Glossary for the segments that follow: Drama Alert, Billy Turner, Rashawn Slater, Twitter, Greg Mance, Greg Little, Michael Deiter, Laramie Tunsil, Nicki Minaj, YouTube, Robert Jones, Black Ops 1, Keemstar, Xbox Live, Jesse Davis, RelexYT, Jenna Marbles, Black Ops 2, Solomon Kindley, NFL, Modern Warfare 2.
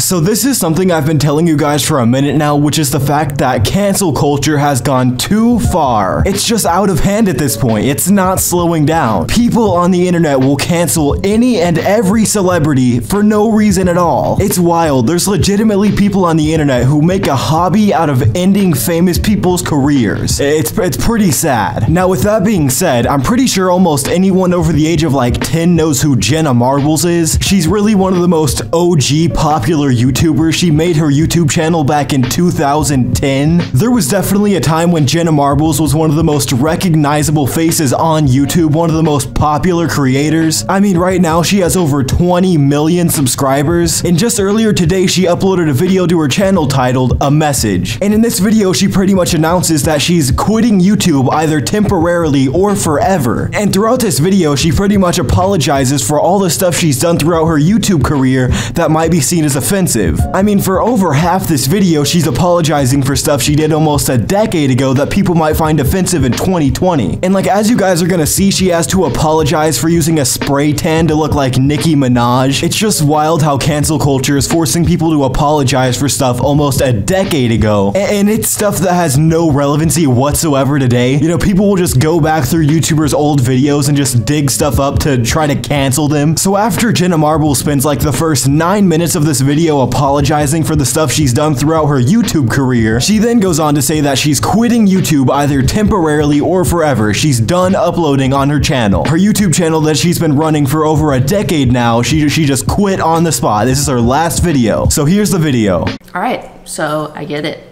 So this is something I've been telling you guys for a minute now, which is the fact that cancel culture has gone too far. It's just out of hand at this point. It's not slowing down. People on the internet will cancel any and every celebrity for no reason at all. It's wild. There's legitimately people on the internet who make a hobby out of ending famous people's careers. It's pretty sad. Now, with that being said, I'm pretty sure almost anyone over the age of like 10 knows who Jenna Marbles is. She's really one of the most OG popular YouTuber. She made her YouTube channel back in 2010. There was definitely a time when Jenna Marbles was one of the most recognizable faces on YouTube, one of the most popular creators. I mean, right now she has over 20 million subscribers, and just earlier today she uploaded a video to her channel titled A Message. And in this video she pretty much announces that she's quitting YouTube either temporarily or forever. And throughout this video she pretty much apologizes for all the stuff she's done throughout her YouTube career that might be seen as offensive. I mean, for over half this video, she's apologizing for stuff she did almost a decade ago that people might find offensive in 2020. And like, as you guys are gonna see, she has to apologize for using a spray tan to look like Nicki Minaj. It's just wild how cancel culture is forcing people to apologize for stuff almost a decade ago. And it's stuff that has no relevancy whatsoever today. You know, people will just go back through YouTubers' old videos and just dig stuff up to try to cancel them. So after Jenna Marbles spends like the first 9 minutes of this video apologizing for the stuff she's done throughout her YouTube career, she then goes on to say that she's quitting YouTube either temporarily or forever. She's done uploading on her channel. Her YouTube channel that she's been running for over a decade now, she just quit on the spot. This is her last video. So here's the video. All right, so I get it.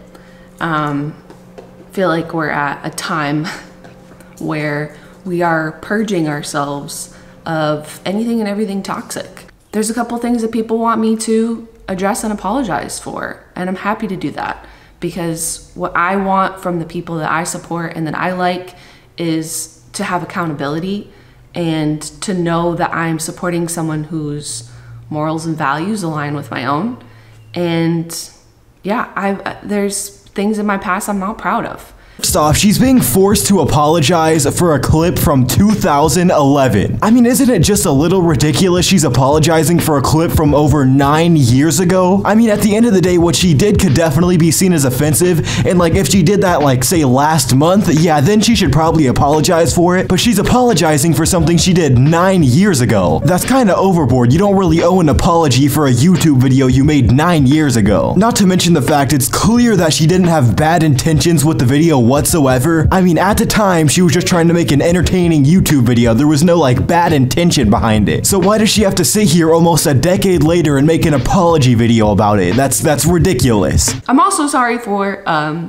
Feel like we're at a time where we are purging ourselves of anything and everything toxic. There's a couple things that people want me to address and apologize for, and I'm happy to do that, because what I want from the people that I support and that I like is to have accountability and to know that I'm supporting someone whose morals and values align with my own. And yeah, there's things in my past I'm not proud of. First off, she's being forced to apologize for a clip from 2011. I mean, isn't it just a little ridiculous she's apologizing for a clip from over 9 years ago? I mean, at the end of the day, what she did could definitely be seen as offensive, and like, if she did that, like, say last month, yeah, then she should probably apologize for it, but she's apologizing for something she did 9 years ago. That's kinda overboard. You don't really owe an apology for a YouTube video you made 9 years ago. Not to mention the fact it's clear that she didn't have bad intentions with the video whatsoever. I mean, at the time, she was just trying to make an entertaining YouTube video. There was no like bad intention behind it. So why does she have to sit here almost a decade later and make an apology video about it? That's ridiculous. I'm also sorry for, I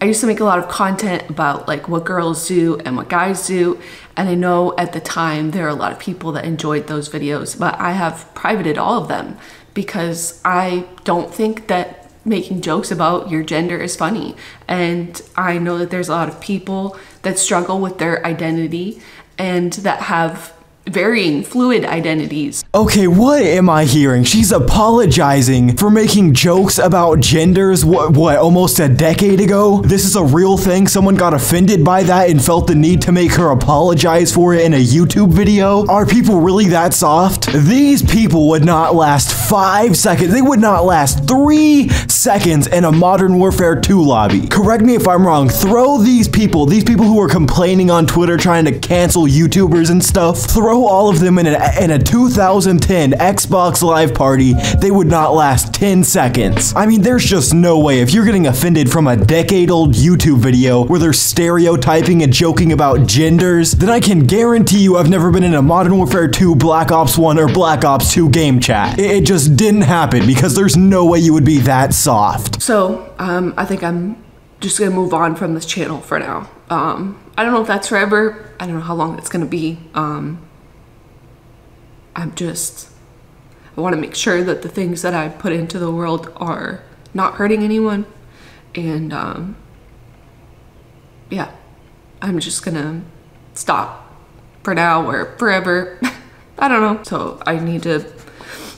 used to make a lot of content about like what girls do and what guys do. And I know at the time there are a lot of people that enjoyed those videos, but I have privated all of them because I don't think that making jokes about your gender is funny. And I know that there's a lot of people that struggle with their identity and that have varying fluid identities. Okay, what am I hearing? She's apologizing for making jokes about genders, what, almost a decade ago? This is a real thing? Someone got offended by that and felt the need to make her apologize for it in a YouTube video? Are people really that soft? These people would not last 5 seconds. They would not last 3 seconds in a Modern Warfare 2 lobby. Correct me if I'm wrong, throw these people who are complaining on Twitter trying to cancel YouTubers and stuff, throw all of them in a 2010 Xbox Live party, they would not last 10 seconds. I mean, there's just no way. If you're getting offended from a decade-old YouTube video where they're stereotyping and joking about genders, then I can guarantee you I've never been in a Modern Warfare 2, Black Ops 1, or Black Ops 2 game chat. It just didn't happen, because there's no way you would be that soft. So, I think I'm just gonna move on from this channel for now. I don't know if that's forever. I don't know how long it's gonna be. I want to make sure that the things that I put into the world are not hurting anyone. And yeah, I'm just gonna stop for now or forever. I don't know. So I need to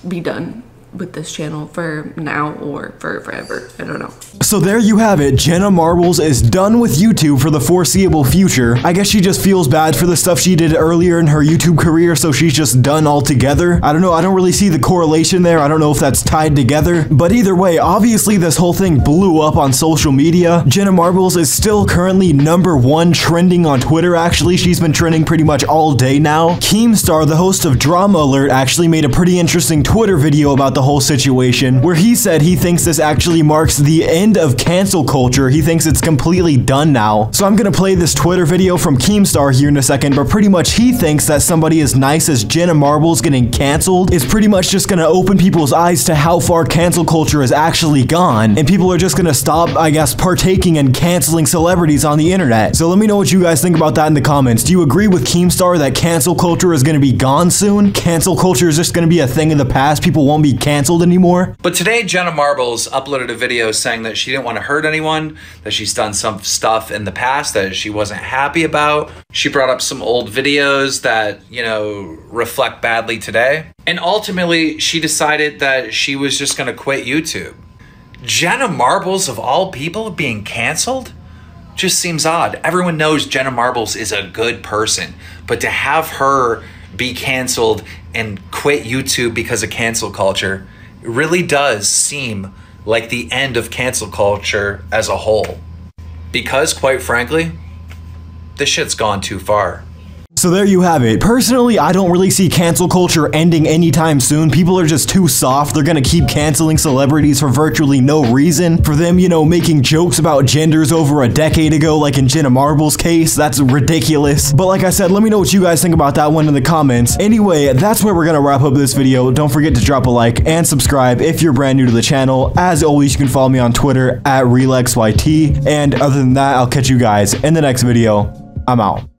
be done with this channel for now or for forever. I don't know. So there you have it. Jenna Marbles is done with YouTube for the foreseeable future. I guess she just feels bad for the stuff she did earlier in her YouTube career, so she's just done altogether. I don't know. I don't really see the correlation there. I don't know if that's tied together. But either way, obviously this whole thing blew up on social media. Jenna Marbles is still currently #1 trending on Twitter. Actually, she's been trending pretty much all day now. Keemstar, the host of Drama Alert, actually made a pretty interesting Twitter video about the whole situation, where he said he thinks this actually marks the end of cancel culture. He thinks it's completely done now. So I'm gonna play this Twitter video from Keemstar here in a second, but pretty much he thinks that somebody as nice as Jenna Marbles getting canceled is pretty much just gonna open people's eyes to how far cancel culture is actually gone, and people are just gonna stop, I guess, partaking and canceling celebrities on the internet. So let me know what you guys think about that in the comments. Do you agree with Keemstar that cancel culture is gonna be gone soon? Cancel culture is just gonna be a thing of the past. People won't be canceled anymore. But today, Jenna Marbles uploaded a video saying that she didn't want to hurt anyone, that she's done some stuff in the past that she wasn't happy about. She brought up some old videos that, you know, reflect badly today. And ultimately, she decided that she was just going to quit YouTube. Jenna Marbles, of all people, being canceled? Just seems odd. Everyone knows Jenna Marbles is a good person, but to have her be canceled and quit YouTube because of cancel culture, it really does seem like the end of cancel culture as a whole. Because, quite frankly, this shit's gone too far. So there you have it. Personally, I don't really see cancel culture ending anytime soon. People are just too soft. They're gonna keep canceling celebrities for virtually no reason. For them, you know, making jokes about genders over a decade ago, like in Jenna Marbles' case, that's ridiculous. But like I said, let me know what you guys think about that one in the comments. Anyway, that's where we're gonna wrap up this video. Don't forget to drop a like and subscribe if you're brand new to the channel. As always, you can follow me on Twitter @RelexYT. And other than that, I'll catch you guys in the next video. I'm out.